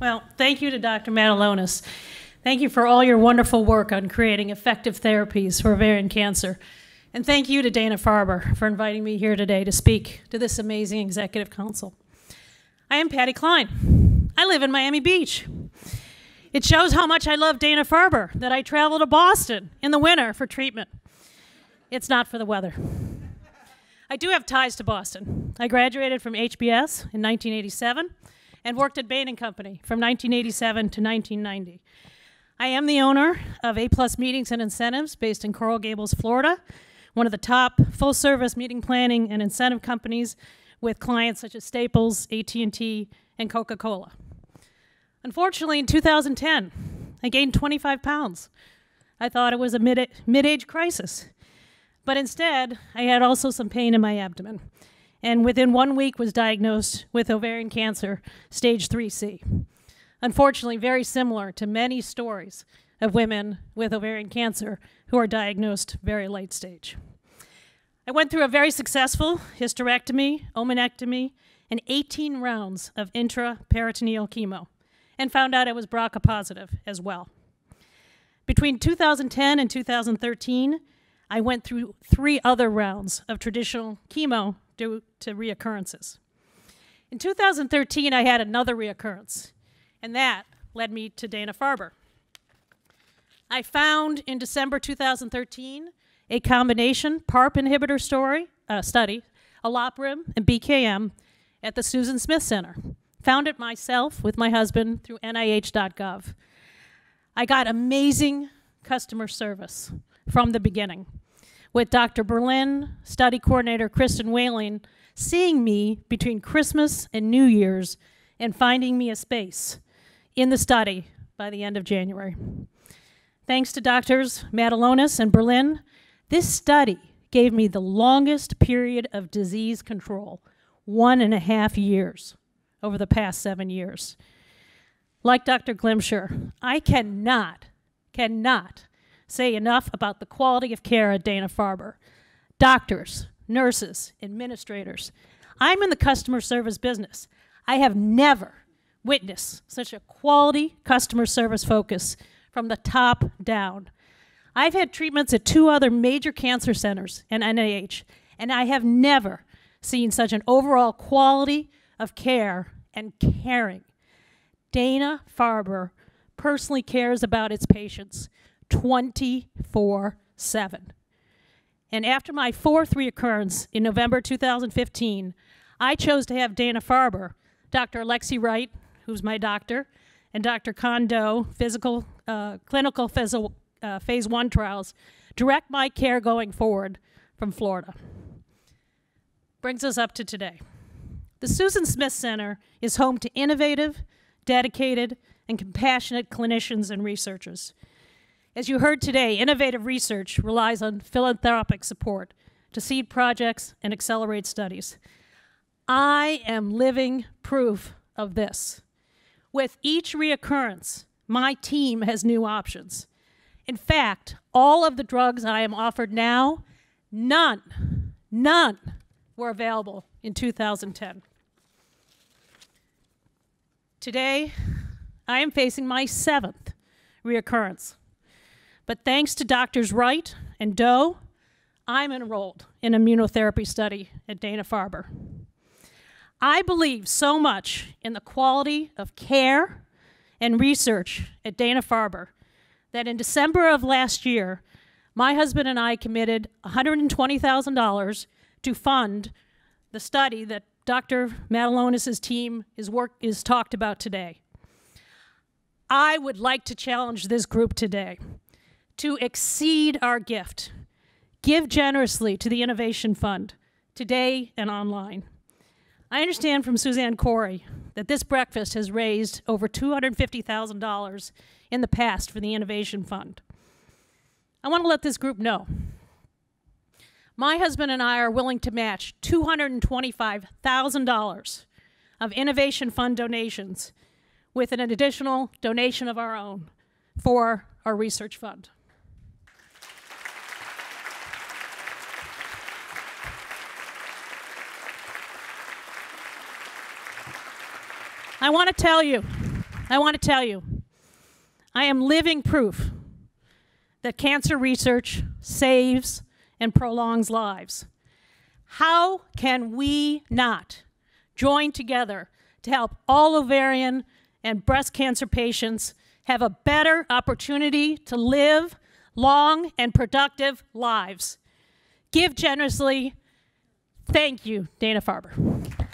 Well, thank you to Dr. Matulonis. Thank you for all your wonderful work on creating effective therapies for ovarian cancer. And thank you to Dana-Farber for inviting me here today to speak to this amazing executive council. I am Patty Klein. I live in Miami Beach. It shows how much I love Dana-Farber that I travel to Boston in the winter for treatment. It's not for the weather. I do have ties to Boston. I graduated from HBS in 1987 and worked at Bain & Company from 1987 to 1990. I am the owner of A-plus Meetings and Incentives based in Coral Gables, Florida, one of the top full-service meeting planning and incentive companies with clients such as Staples, AT&T, and Coca-Cola. Unfortunately, in 2010, I gained 25 pounds. I thought it was a mid-age crisis. But instead, I had also some pain in my abdomen, and within 1 week was diagnosed with ovarian cancer, stage 3C. Unfortunately, very similar to many stories of women with ovarian cancer who are diagnosed very late stage. I went through a very successful hysterectomy, omenectomy, and 18 rounds of intraperitoneal chemo, and found out I was BRCA positive as well. Between 2010 and 2013, I went through 3 other rounds of traditional chemo due to reoccurrences. In 2013, I had another reoccurrence, and that led me to Dana-Farber. I found in December 2013 a combination PARP inhibitor study, Olaparib and BKM, at the Susan Smith Center. Found it myself with my husband through NIH.gov. I got amazing customer service from the beginning, with Dr. Berlin, study coordinator Kristen Whalen, seeing me between Christmas and New Year's and finding me a space in the study by the end of January. Thanks to Drs. Matulonis and Berlin, this study gave me the longest period of disease control, 1.5 years over the past 7 years. Like Dr. Glimcher, I cannot say enough about the quality of care at Dana-Farber. Doctors, nurses, administrators. I'm in the customer service business. I have never witnessed such a quality customer service focus from the top down. I've had treatments at 2 other major cancer centers and NIH, and I have never seen such an overall quality of care and caring. Dana-Farber personally cares about its patients 24/7. And after my 4th reoccurrence in November 2015, I chose to have Dana-Farber, Dr. Alexi Wright, who's my doctor, and Dr. Kondo, clinical phase 1 trials, direct my care going forward from Florida. Brings us up to today. The Susan Smith Center is home to innovative, dedicated, and compassionate clinicians and researchers. As you heard today, innovative research relies on philanthropic support to seed projects and accelerate studies. I am living proof of this. With each reoccurrence, my team has new options. In fact, all of the drugs I am offered now, none were available in 2010. Today, I am facing my 7th reoccurrence. But thanks to Doctors Wright and Doe, I'm enrolled in immunotherapy study at Dana-Farber. I believe so much in the quality of care and research at Dana-Farber that in December of last year, my husband and I committed $120,000 to fund the study that Dr. Matulonis' team is talked about today. I would like to challenge this group today to exceed our gift. Give generously to the Innovation Fund, today and online. I understand from Suzanne Corey that this breakfast has raised over $250,000 in the past for the Innovation Fund. I want to let this group know. My husband and I are willing to match $225,000 of Innovation Fund donations with an additional donation of our own for our research fund. I want to tell you I want to tell you, I am living proof that cancer research saves and prolongs lives. How can we not join together to help all ovarian and breast cancer patients have a better opportunity to live long and productive lives? Give generously. Thank you, Dana-Farber.